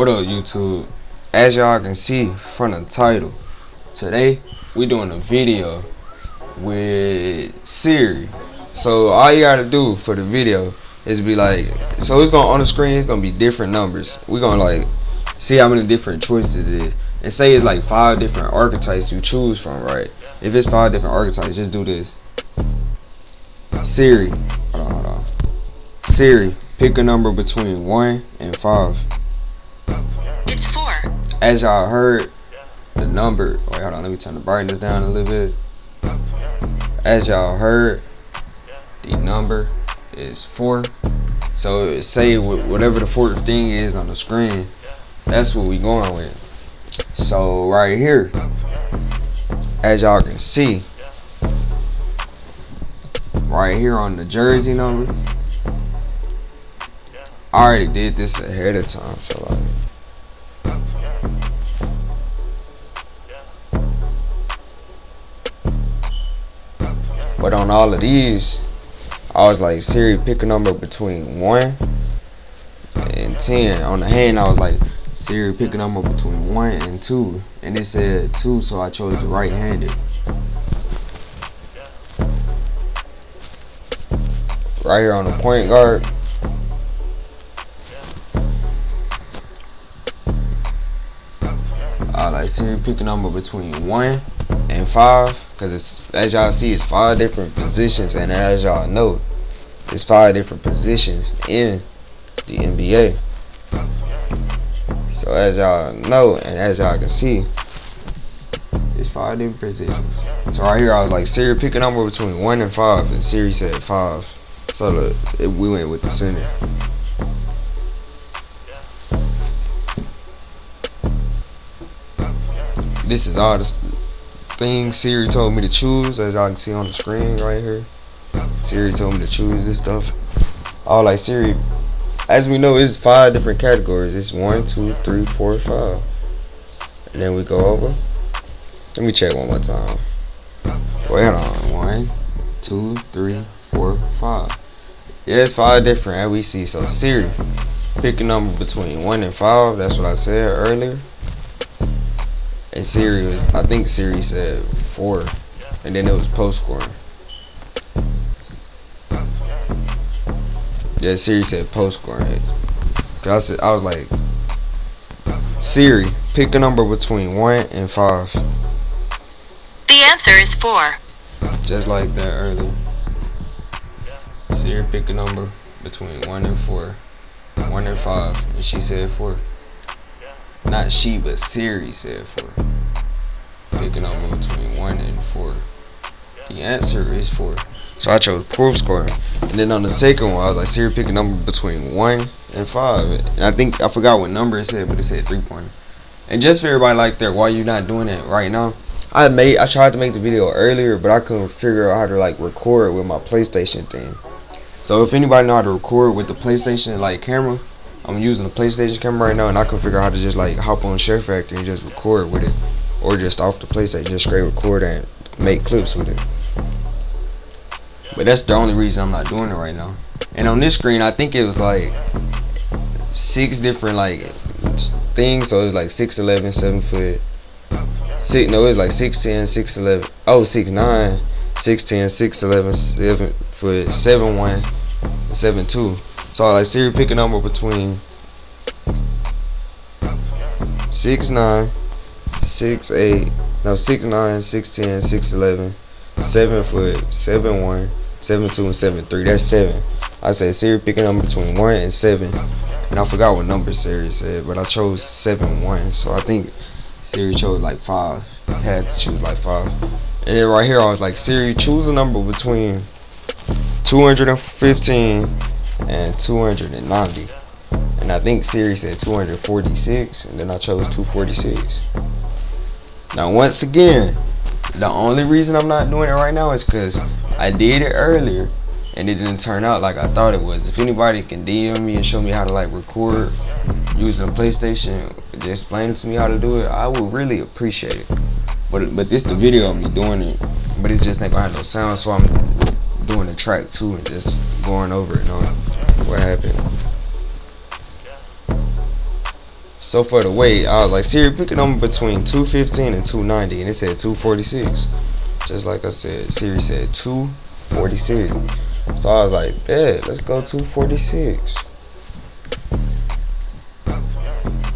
What up, YouTube? As y'all can see from the title, today we doing a video with Siri. So all you gotta do for the video is be like, so it's gonna, on the screen it's gonna be different numbers. We're gonna like see how many different choices it is, and say it's like 5 different archetypes you choose from, right? If it's 5 different archetypes, just do this. Siri, hold on. Siri, pick a number between 1 and 5. It's 4. As y'all heard, the number. Wait, hold on. Let me turn the brightness down a little bit. As y'all heard, the number is 4. So say whatever the 4th thing is on the screen, that's what we going with. So right here, as y'all can see, right here on the jersey number. I already did this ahead of time, so like, but on all of these, I was like, Siri, pick a number between 1 and 10. On the hand, I was like, Siri, pick a number between 1 and 2, and it said 2, so I chose the right-handed. Right here on the point guard, Siri, pick a number between 1 and 5, because it's, as y'all see, it's 5 different positions, and as y'all know, it's 5 different positions in the NBA. So as y'all know, and as y'all can see, it's 5 different positions. So right here, I was like, Siri, pick a number between 1 and 5, and Siri said 5. So look, we went with the center. This is all the things Siri told me to choose, as y'all can see on the screen right here. Siri told me to choose this stuff. All like, Siri, as we know, it's 5 different categories. It's 1, 2, 3, 4, 5. And then we go over. Let me check one more time. Wait on. 1, 2, 3, 4, 5. Yeah, it's 5 different as we see. So Siri, pick a number between 1 and 5. That's what I said earlier. And Siri was, I think Siri said 4, and then it was post scoring. Yeah, Siri said post scoring. Cause I was like, Siri, pick a number between 1 and 5. The answer is 4. Just like that earlier. Siri, pick a number between 1 and 5, and she said 4. Not she, but Siri said 4. Picking over between 1 and 4. The answer is 4. So I chose proof scoring. And then on the second one, I was like, Siri, pick a number between 1 and 5. And I think I forgot what number it said, but it said 3-pointer. And just for everybody like that, why you not doing it right now? I tried to make the video earlier, but I couldn't figure out how to like record with my PlayStation thing. So if anybody know how to record with the PlayStation like camera, I'm using the PlayStation camera right now, and I can figure out how to just like hop on ShareFactory and just record with it, or just off the PlayStation, just straight record and make clips with it. But that's the only reason I'm not doing it right now. And on this screen, I think it was like 6 different like things. So it was like 6'11", 7 foot, six. No, it was like 6'10", 6'11". Oh, 6'9", 6'10", 6'11", 7 foot, 7'1", 7'2". So I like, Siri, pick a number between 6'9", 6'8", no, 6'9", 6'10", 6'11", 7 foot, 7'1", 7'2", and 7'3". That's 7. I said, Siri, pick a number between 1 and 7, and I forgot what number Siri said, but I chose 7'1". So I think Siri chose like 5. I had to choose like 5. And then right here, I was like, Siri, choose a number between 215. And 290, and I think Siri said 246, and then I chose 246. Now once again, the only reason I'm not doing it right now is because I did it earlier and it didn't turn out like I thought it was. If anybody can DM me and show me how to like record using a PlayStation, just explain to me how to do it, I would really appreciate it. But this the video of me doing it, but it just ain't gonna have no sound, so I'm doing the track 2 and just going over it on what happened. So for the weight, I was like, Siri, pick a number between 215 and 290, and it said 246. Just like I said, Siri said 246. So I was like, bet, let's go 246.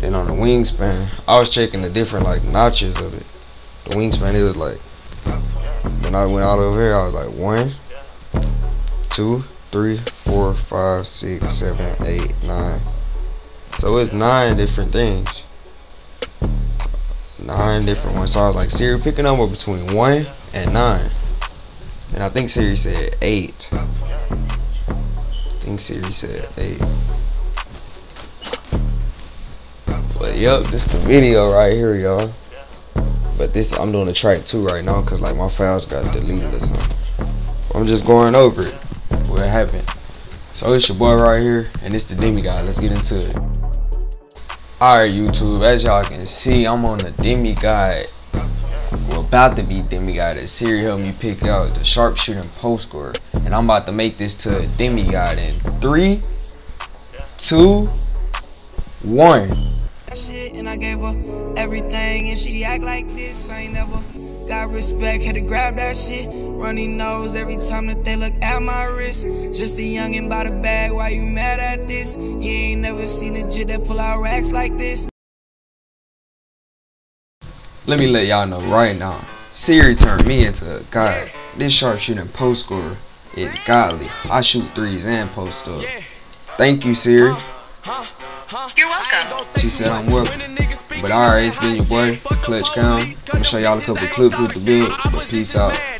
Then on the wingspan, I was checking the different like notches of it. The wingspan, it was like, when I went out over here, I was like 1, 2, 3, 4, 5, 6, 7, 8, 9. So it's 9 different things. 9 different ones. So I was like, Siri, pick a number between 1 and 9. And I think Siri said 8. I think Siri said 8. But yep, this is the video right here, y'all. But this, I'm doing a track 2 right now because like my files got deleted or something. I'm just going over it, what happened. So it's your boy right here, and it's the DemiGod. Let's get into it. Alright YouTube, as y'all can see, I'm on the DemiGod. We're about to be DemiGod as Siri helped me pick out the sharpshooting post score. And I'm about to make this to a DemiGod in 3, 2, 1. And I gave her everything, and she act like this. I ain't never got respect, had to grab that shit. Runny nose every time that they look at my wrist. Just a youngin' by the bag, why you mad at this? You ain't never seen a jit that pull out racks like this. Let me let y'all know right now, Siri turned me into a god. This sharpshooting post scorer is godly. I shoot threes and post up. Thank you, Siri. You're welcome. She said I'm welcome. But alright, it's been your boy, ClutchCamYT. I'm gonna show y'all a couple clips with the build, but peace out.